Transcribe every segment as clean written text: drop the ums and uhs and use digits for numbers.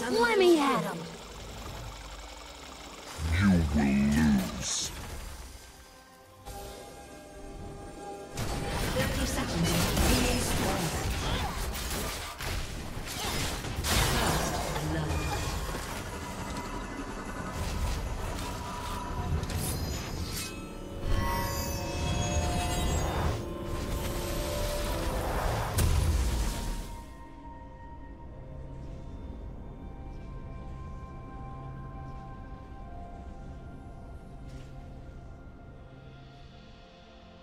Let me at him. You will lose. 30 seconds remaining. First love.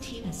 team has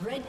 Red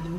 Blue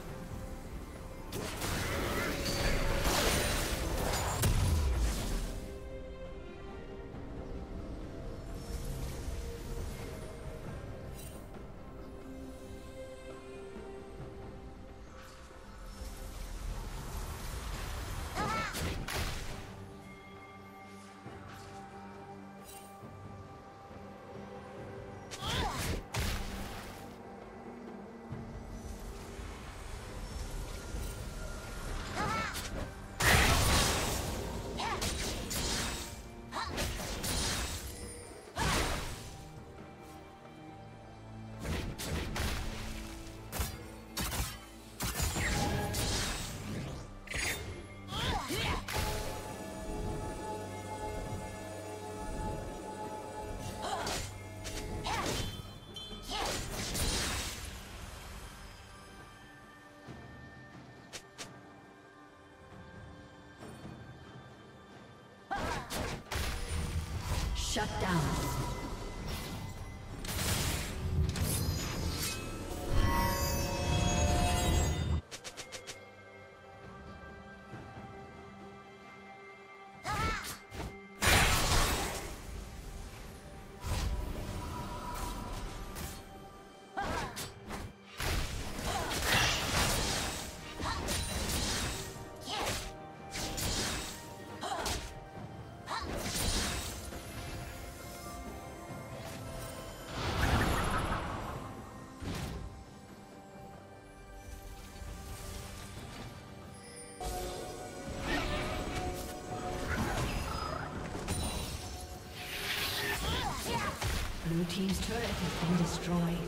Shut down. team's turret has been destroyed.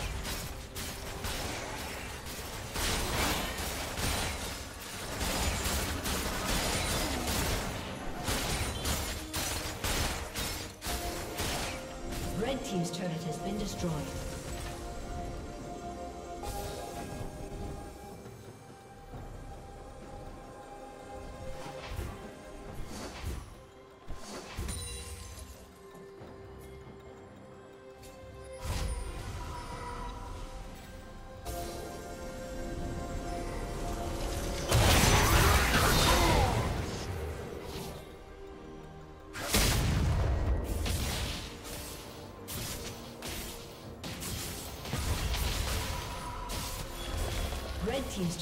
Red team's turret has been destroyed. Red team's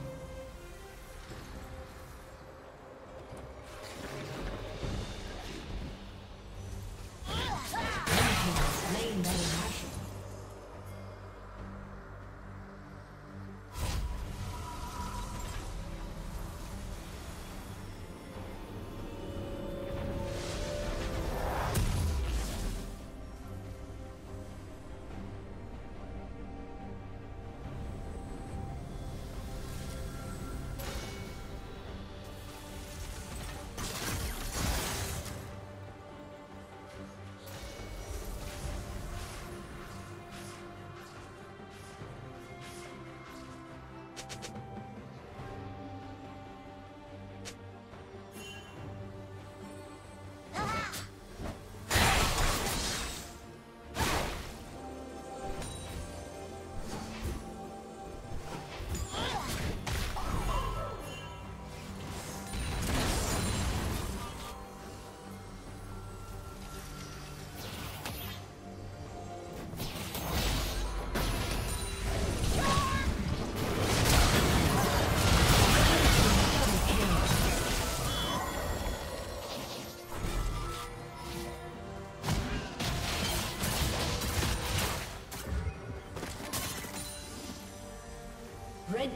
Red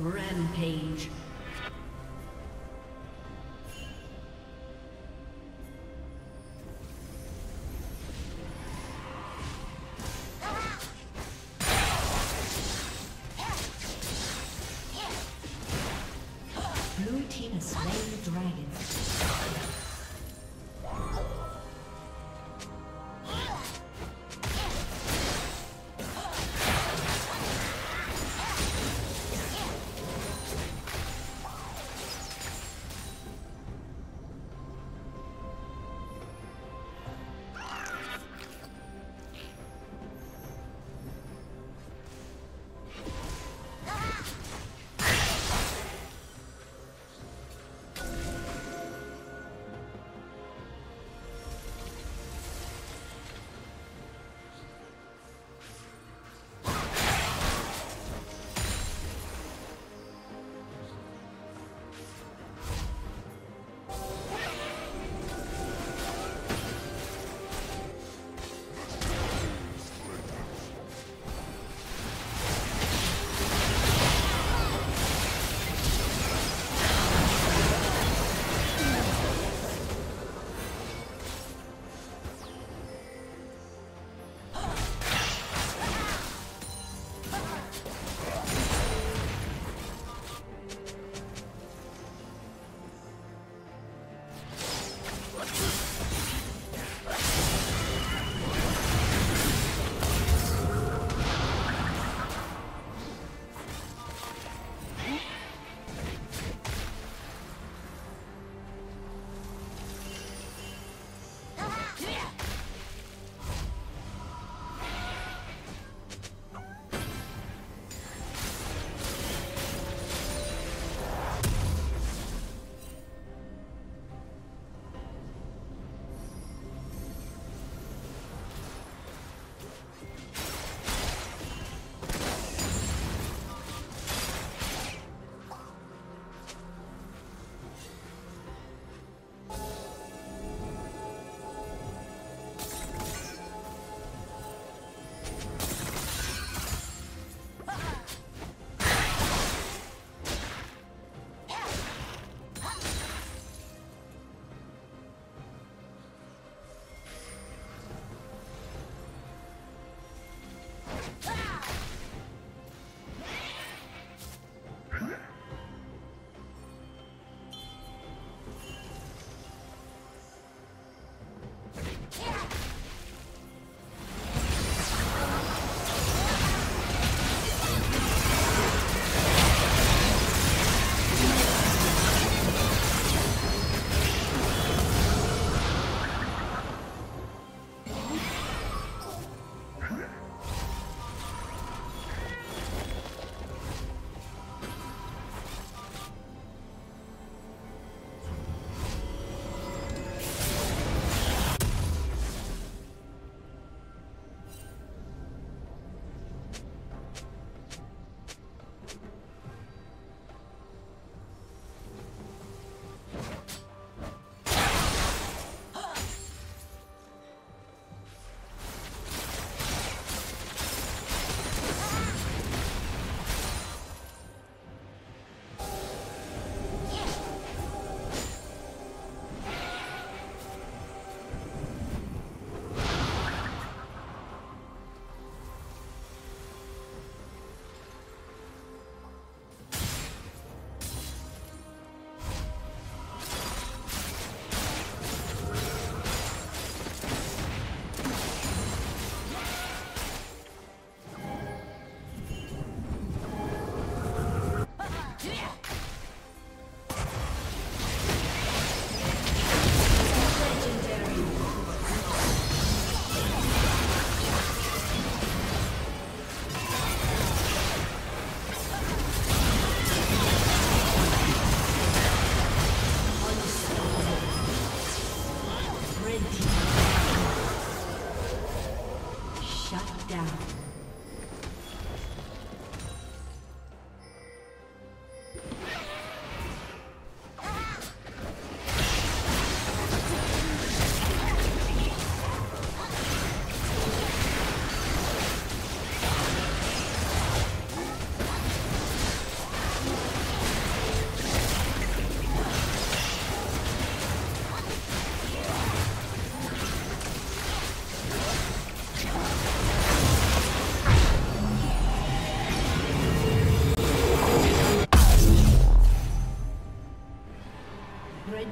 Rampage. Blue team has slain the dragon.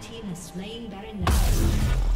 team has slain Baron Nashor.